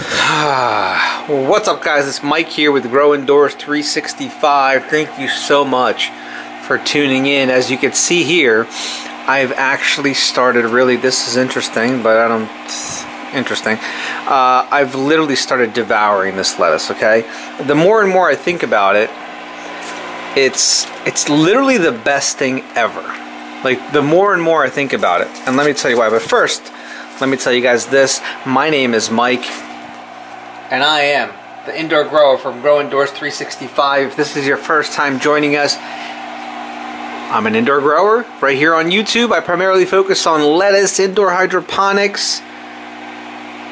Well, what's up guys, it's Mike here with Grow Indoors 365. Thank you so much for tuning in. As you can see here, I've actually started, really, this is interesting, but I don't, interesting. I've literally started devouring this lettuce, okay? The more and more I think about it, it's literally the best thing ever. Like, the more and more I think about it, and let me tell you why. But first, let me tell you guys this. My name is Mike, and I am the indoor grower from Grow Indoors 365. If this is your first time joining us, I'm an indoor grower right here on YouTube. I primarily focus on lettuce, indoor hydroponics.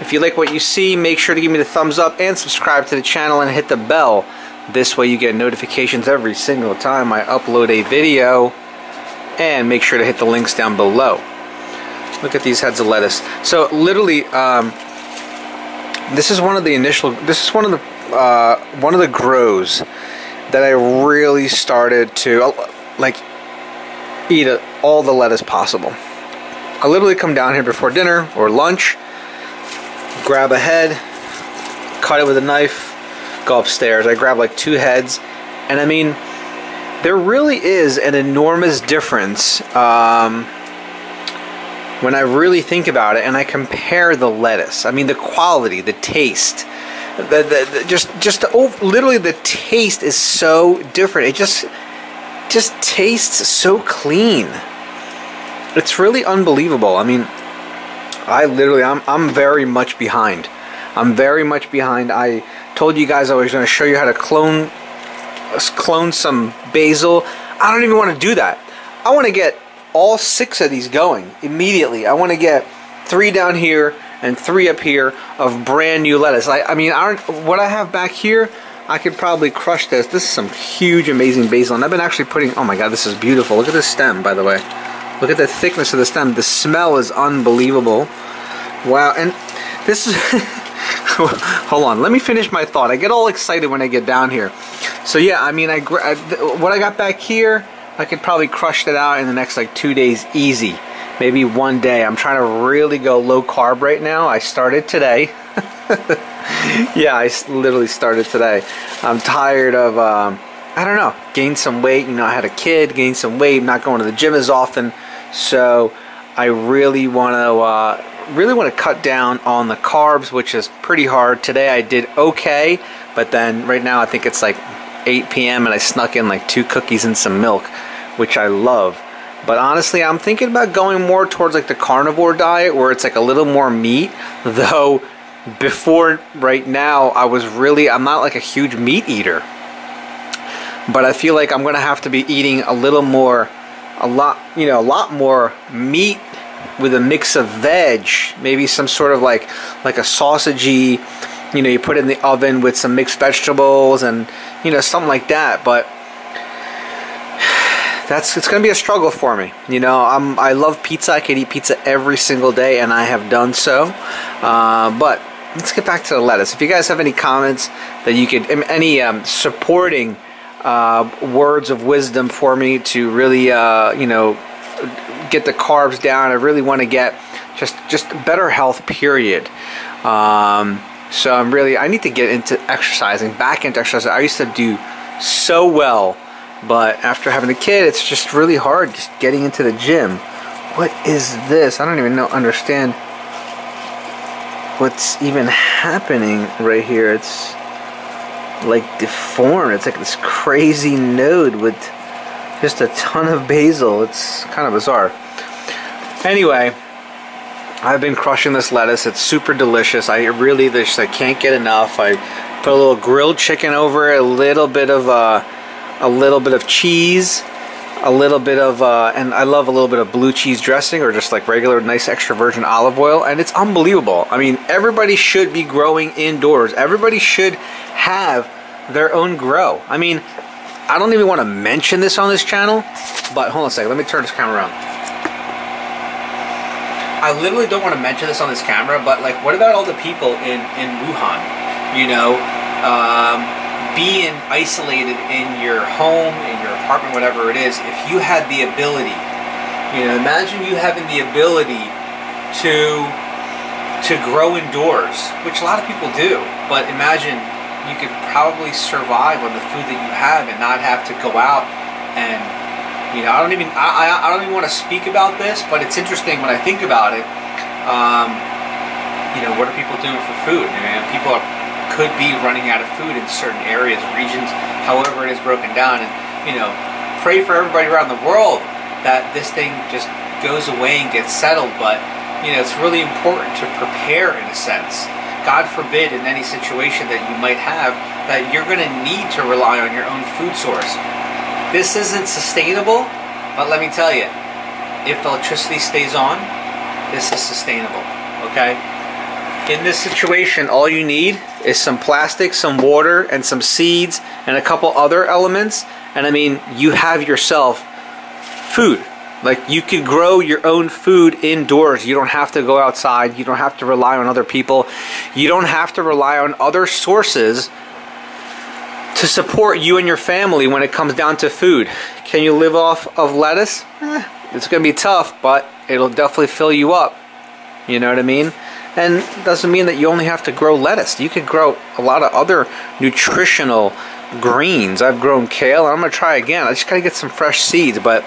If you like what you see, make sure to give me the thumbs up and subscribe to the channel and hit the bell. This way you get notifications every single time I upload a video. And make sure to hit the links down below. Look at these heads of lettuce. So literally, this is one of the initial, this is one of the grows that I really started to like eat all the lettuce possible. I literally come down here before dinner or lunch, grab a head, cut it with a knife, go upstairs. I grab like 2 heads, and I mean, there really is an enormous difference when I really think about it and I compare the lettuce. I mean, the quality, the taste, literally the taste is so different. It just tastes so clean. It's really unbelievable. I mean, I'm very much behind. I told you guys I was going to show you how to clone some basil. I don't even want to do that. I want to get all 6 of these going immediately. I want to get 3 down here and 3 up here of brand new lettuce. What I have back here, I could probably crush this. This is some huge, amazing basil, and I've been actually putting, oh my god, this is beautiful. Look at this stem, by the way. Look at the thickness of the stem. The smell is unbelievable. Wow. And this is hold on, let me finish my thought. I get all excited when I get down here. So yeah, I mean, what I got back here, I could probably crush that out in the next like 2 days easy. Maybe 1 day. I'm trying to really go low carb right now. I started today. Yeah, I literally started today. I'm tired of, I don't know, gained some weight. You know, I had a kid, gained some weight, not going to the gym as often. So I really want to, cut down on the carbs, which is pretty hard. Today I did okay, but then right now I think it's like 8 p.m. and I snuck in like 2 cookies and some milk, which I love. But honestly, I'm thinking about going more towards like the carnivore diet, where it's like a little more meat. Though before right now, I'm not like a huge meat eater, but I feel like I'm gonna have to be eating a lot more meat with a mix of veg, maybe some sort of like a sausagey, you know, you put it in the oven with some mixed vegetables and, you know, something like that. But it's gonna be a struggle for me. You know, I love pizza. I could eat pizza every single day, and I have done so. But let's get back to the lettuce. If you guys have any comments that you could, any supporting words of wisdom for me to really, you know, get the carbs down. I really want to get just better health, period. So I need to get into exercising, back into exercise. I used to do so well, but after having a kid, it's just really hard just getting into the gym. What is this? I don't even understand what's even happening right here. It's like deformed. It's like this crazy node with just a ton of basil. It's kind of bizarre. Anyway, I've been crushing this lettuce. It's super delicious. I can't get enough. I put a little grilled chicken over it, a little bit of cheese, a little bit of, and I love a little bit of blue cheese dressing, or just like regular nice extra virgin olive oil, and it's unbelievable. I mean, everybody should be growing indoors. Everybody should have their own grow. I mean, I don't even want to mention this on this channel, but hold on a second, let me turn this camera around. I literally don't want to mention this on this camera, but like, what about all the people in Wuhan, you know, being isolated in your home, in your apartment, whatever it is? If you had the ability, you know, imagine you having the ability to to grow indoors, which a lot of people do, but imagine you could probably survive on the food that you have and not have to go out and, you know, I don't even want to speak about this, but it's interesting when I think about it. You know, what are people doing for food? I mean, people could be running out of food in certain areas, regions, however it is broken down. And, you know, pray for everybody around the world that this thing just goes away and gets settled, but, you know, it's really important to prepare in a sense. God forbid, in any situation that you might have, that you're going to need to rely on your own food source. This isn't sustainable, but let me tell you, if electricity stays on, this is sustainable, okay? In this situation, all you need is some plastic, some water, and some seeds, and a couple other elements, and I mean, you have yourself food. Like, you can grow your own food indoors. You don't have to go outside. You don't have to rely on other people. You don't have to rely on other sources to support you and your family when it comes down to food. Can you live off of lettuce? It's going to be tough, but it'll definitely fill you up. You know what I mean? And it doesn't mean that you only have to grow lettuce. You can grow a lot of other nutritional greens. I've grown kale, and I'm going to try again. I just got to get some fresh seeds, but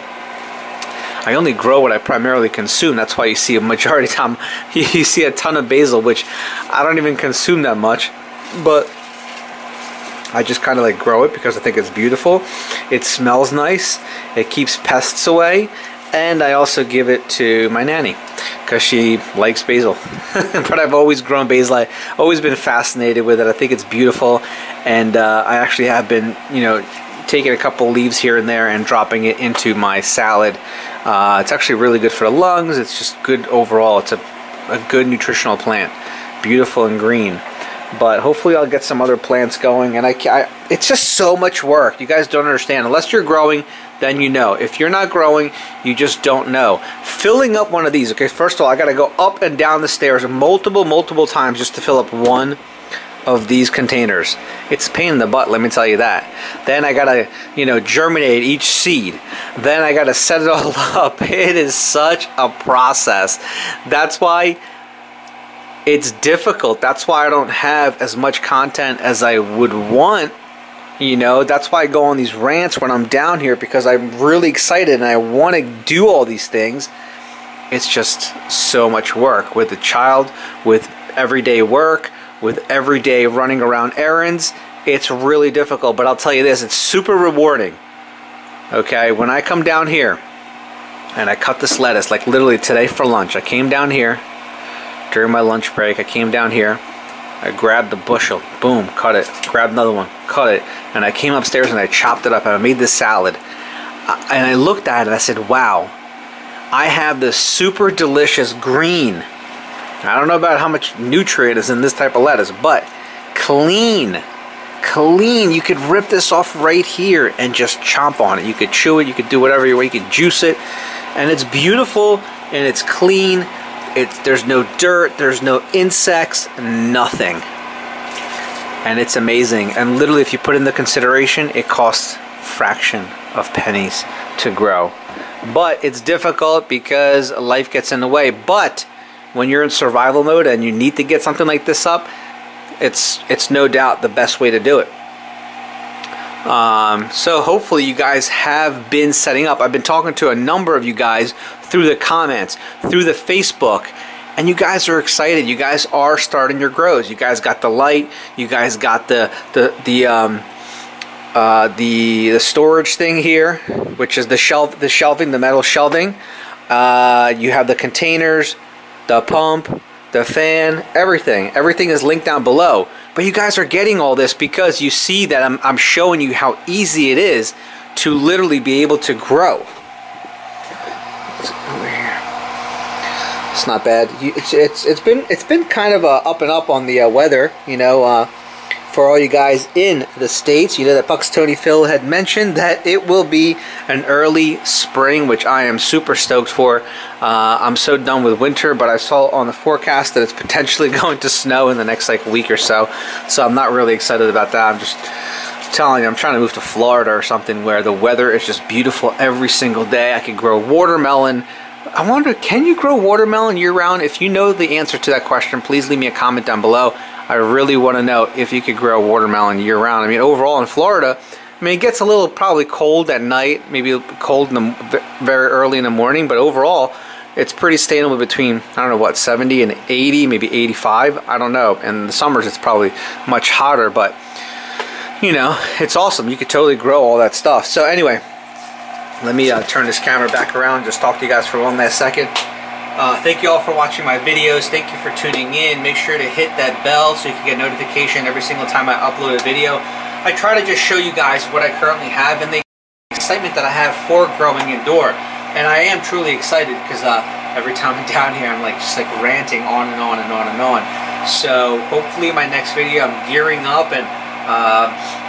I only grow what I primarily consume. That's why you see a majority of the time, you see a ton of basil, which I don't even consume that much, but I just kind of like grow it because I think it's beautiful. It smells nice. It keeps pests away. And I also give it to my nanny because she likes basil. But I've always grown basil. I've always been fascinated with it. I think it's beautiful. And I actually have been, you know, taking a couple leaves here and there and dropping it into my salad. It's actually really good for the lungs. It's just good overall. It's a good nutritional plant, beautiful and green. But hopefully I'll get some other plants going. And it's just so much work. You guys don't understand. Unless you're growing, then you know. If you're not growing, you just don't know. Filling up one of these, okay, first of all, I got to go up and down the stairs multiple times just to fill up one of these containers. It's a pain in the butt, let me tell you that. Then I gotta, you know, germinate each seed. Then I gotta set it all up. It is such a process. That's why it's difficult. That's why I don't have as much content as I would want. You know, that's why I go on these rants when I'm down here, because I'm really excited and I want to do all these things. It's just so much work with the child, with everyday work, with every day running around errands. It's really difficult, but I'll tell you this, it's super rewarding. Okay, when I come down here and I cut this lettuce, like literally today for lunch, I came down here during my lunch break, I came down here, I grabbed the bushel, boom, cut it, grabbed another one, cut it, and I came upstairs and I chopped it up and I made this salad. And I looked at it and I said, wow, I have this super delicious green. I don't know about how much nutrient is in this type of lettuce, but clean. You could rip this off right here and just chomp on it. You could chew it, you could do whatever you want, you could juice it, and it's beautiful and it's clean. There's no dirt, there's no insects, nothing, and it's amazing. And literally, if you put in the consideration, it costs a fraction of pennies to grow, but it's difficult because life gets in the way. But when you're in survival mode and you need to get something like this up, it's no doubt the best way to do it. So hopefully you guys have been setting up. I've been talking to a number of you guys through the comments, through the Facebook, and you guys are excited. You guys are starting your grows. You guys got the light. You guys got the storage thing here, which is the metal shelving. You have the containers, the pump, the fan, everything. Everything is linked down below. But you guys are getting all this because you see that I'm showing you how easy it is to literally be able to grow. It's over here. It's not bad. It's been kind of up and up on the weather, you know. For all you guys in the States, you know that Punxsutawney Phil had mentioned that it will be an early spring, which I am super stoked for. I'm so done with winter, but I saw on the forecast that it's potentially going to snow in the next like week or so. So I'm not really excited about that. I'm just telling you, I'm trying to move to Florida or something where the weather is just beautiful every single day. I could grow watermelon I wonder, can you grow watermelon year-round? If you know the answer to that question, please leave me a comment down below. I really want to know if you could grow watermelon year-round. I mean, overall in Florida, I mean, it gets a little probably cold at night, maybe cold in the, very early in the morning, but overall, it's pretty stable between, I don't know what, 70 and 80, maybe 85, I don't know. And in the summers, it's probably much hotter, but, you know, it's awesome. You could totally grow all that stuff. So anyway, let me turn this camera back around, just talk to you guys for one last second. Thank you all for watching my videos. Thank you for tuning in. Make sure to hit that bell so you can get notification every single time I upload a video. I try to just show you guys what I currently have and the excitement that I have for growing indoor. And I am truly excited because every time I'm down here, I'm like just like ranting on and on and on and on. So hopefully my next video, I'm gearing up, and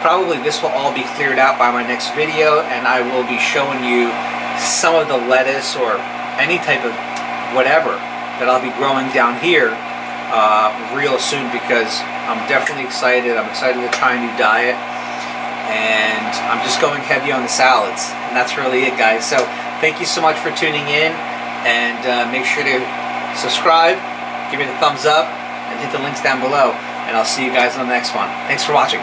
probably this will all be cleared out by my next video, and I will be showing you some of the lettuce or any type of whatever that I'll be growing down here real soon, because I'm definitely excited. I'm excited to try a new diet, and I'm just going heavy on the salads, and that's really it, guys. So thank you so much for tuning in, and make sure to subscribe, give me the thumbs up, and hit the links down below, and I'll see you guys on the next one. Thanks for watching.